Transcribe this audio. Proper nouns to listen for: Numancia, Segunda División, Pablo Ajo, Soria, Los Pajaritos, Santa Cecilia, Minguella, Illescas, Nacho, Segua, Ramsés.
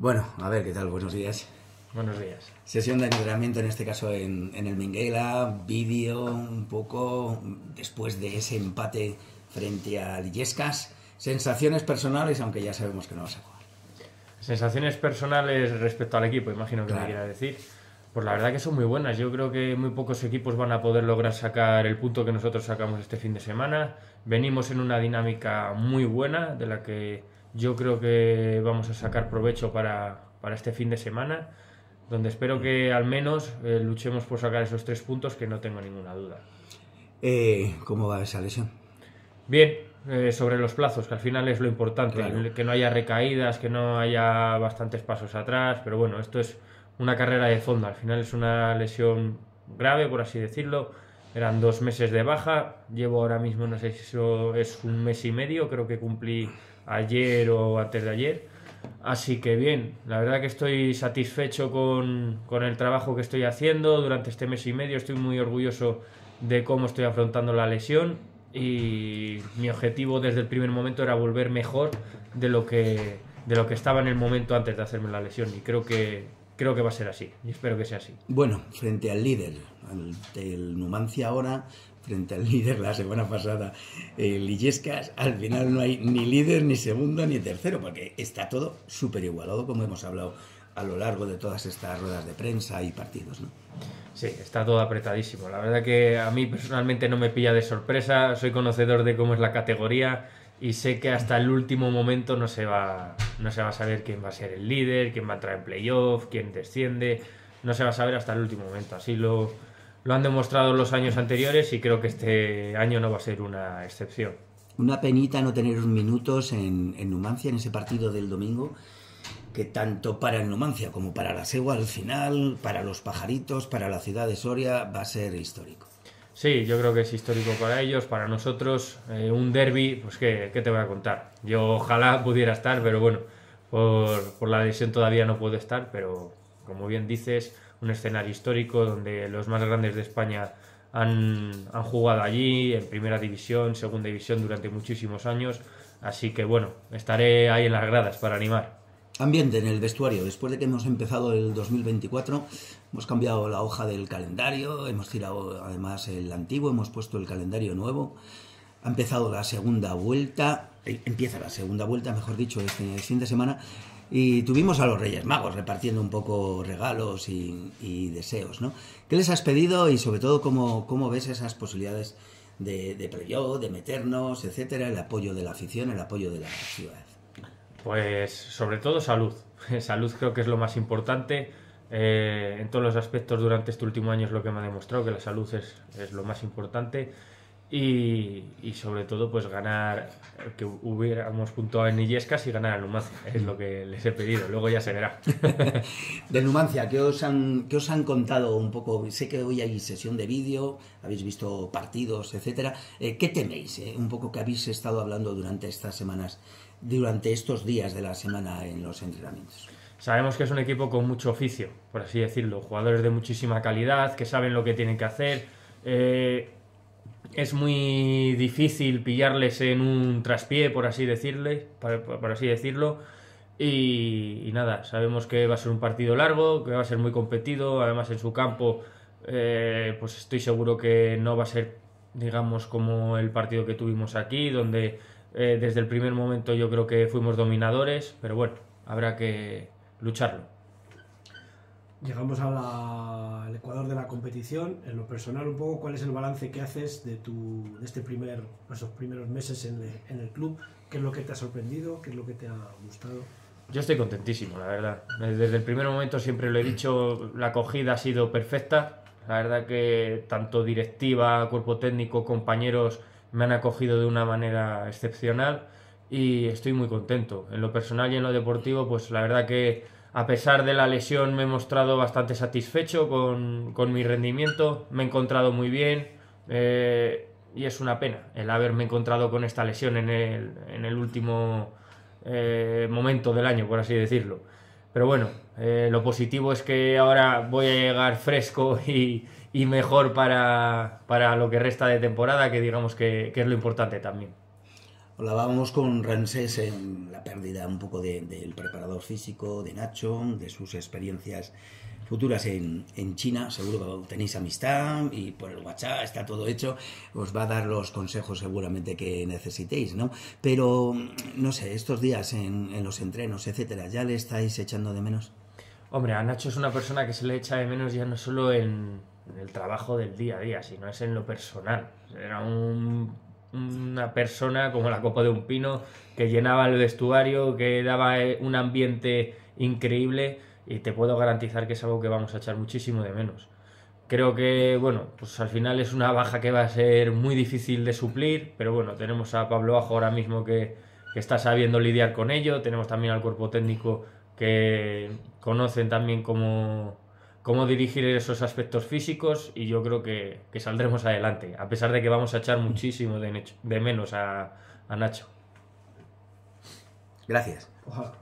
Bueno, a ver, ¿qué tal? Buenos días. Buenos días. Sesión de entrenamiento, en este caso en el Minguella, vídeo un poco después de ese empate frente al Illescas. Sensaciones personales, aunque ya sabemos que no vas a jugar. Sensaciones personales respecto al equipo, imagino que claro. Me quiera decir. Pues la verdad que son muy buenas. Yo creo que muy pocos equipos van a poder lograr sacar el punto que nosotros sacamos este fin de semana. Venimos en una dinámica muy buena de la que yo creo que vamos a sacar provecho para este fin de semana, donde espero que al menos luchemos por sacar esos 3 puntos, que no tengo ninguna duda. ¿Cómo va esa lesión? Bien, sobre los plazos, que al final es lo importante, claro. Que no haya recaídas, que no haya bastantes pasos atrás, pero bueno, esto es una carrera de fondo, al final es una lesión grave, por así decirlo. Eran 2 meses de baja, llevo ahora mismo, no sé si eso es 1 mes y medio, creo que cumplí ayer o antes de ayer. Así que bien, la verdad que estoy satisfecho con el trabajo que estoy haciendo durante este 1 mes y medio, estoy muy orgulloso de cómo estoy afrontando la lesión y mi objetivo desde el primer momento era volver mejor de lo que estaba en el momento antes de hacerme la lesión, y creo que va a ser así, y espero que sea así. Bueno, frente al líder, el Numancia ahora, frente al líder la semana pasada, el Illescas, al final no hay ni líder, ni segundo, ni tercero, porque está todo súper igualado, como hemos hablado a lo largo de todas estas ruedas de prensa y partidos, ¿no? Sí, está todo apretadísimo. La verdad que a mí personalmente no me pilla de sorpresa, soy conocedor de cómo es la categoría y sé que hasta el último momento no se va a saber quién va a ser el líder, quién va a entrar en playoff, quién desciende. No se va a saber hasta el último momento. Así lo han demostrado los años anteriores y creo que este año no va a ser una excepción. Una penita no tener minutos en Numancia, en ese partido del domingo, que tanto para el Numancia como para la Segua al final, para los Pajaritos, para la ciudad de Soria, va a ser histórico. Sí, yo creo que es histórico para ellos, para nosotros. Un derbi, pues ¿qué te voy a contar? Yo ojalá pudiera estar, pero bueno, por la lesión todavía no puedo estar, pero como bien dices, un escenario histórico donde los más grandes de España han jugado allí, en primera división, segunda división durante muchísimos años, así que bueno, estaré ahí en las gradas para animar. Ambiente en el vestuario. Después de que hemos empezado el 2024, hemos cambiado la hoja del calendario, hemos tirado además el antiguo, hemos puesto el calendario nuevo. Ha empezado la segunda vuelta, empieza la segunda vuelta, mejor dicho, este fin de semana, y tuvimos a los Reyes Magos repartiendo un poco regalos y deseos, ¿no? ¿Qué les has pedido y sobre todo cómo ves esas posibilidades de playoff, de meternos, etcétera, el apoyo de la afición, el apoyo de la ciudad? Pues sobre todo salud. Salud creo que es lo más importante en todos los aspectos. Durante este último año es lo que me ha demostrado que la salud es lo más importante y sobre todo pues ganar, que hubiéramos puntuado en Illescas y ganar a Numancia, es lo que les he pedido, luego ya se verá. De Numancia, ¿qué os han contado un poco? Sé que hoy hay sesión de vídeo, habéis visto partidos, etcétera. ¿Qué teméis? Un poco que habéis estado hablando durante estas semanas, durante estos días de la semana en los entrenamientos. Sabemos que es un equipo con mucho oficio, por así decirlo, jugadores de muchísima calidad, que saben lo que tienen que hacer. Es muy difícil pillarles en un traspié, por así decirlo. Y nada, sabemos que va a ser un partido largo, que va a ser muy competido. Además, en su campo, pues estoy seguro que no va a ser, digamos, como el partido que tuvimos aquí, donde desde el primer momento yo creo que fuimos dominadores, pero bueno, habrá que lucharlo. Llegamos al ecuador de la competición. En lo personal, un poco, ¿cuál es el balance que haces de esos primeros meses en el club? ¿Qué es lo que te ha sorprendido? ¿Qué es lo que te ha gustado? Yo estoy contentísimo, la verdad. Desde el primer momento siempre lo he dicho, la acogida ha sido perfecta. La verdad que tanto directiva, cuerpo técnico, compañeros me han acogido de una manera excepcional y estoy muy contento. En lo personal y en lo deportivo, pues la verdad que a pesar de la lesión me he mostrado bastante satisfecho con mi rendimiento, me he encontrado muy bien y es una pena el haberme encontrado con esta lesión en el último momento del año, por así decirlo. Pero bueno, lo positivo es que ahora voy a llegar fresco y mejor para lo que resta de temporada, que digamos que es lo importante también. Hablábamos con Ramsés en la pérdida un poco del preparador físico, de Nacho, de sus experiencias futuras en China. Seguro que tenéis amistad y por el WhatsApp está todo hecho, os va a dar los consejos seguramente que necesitéis, ¿no? Pero, no sé, estos días en los entrenos, etcétera, ¿ya le estáis echando de menos? Hombre, a Nacho es una persona que se le echa de menos ya no solo en el trabajo del día a día, sino es en lo personal. Era una persona como la copa de un pino, que llenaba el vestuario, que daba un ambiente increíble, y te puedo garantizar que es algo que vamos a echar muchísimo de menos. Creo que, bueno, pues al final es una baja que va a ser muy difícil de suplir, pero bueno, tenemos a Pablo Ajo ahora mismo que está sabiendo lidiar con ello, tenemos también al cuerpo técnico que conocen también cómo dirigir esos aspectos físicos, y yo creo que saldremos adelante, a pesar de que vamos a echar muchísimo de menos a Nacho. Gracias. Ojalá.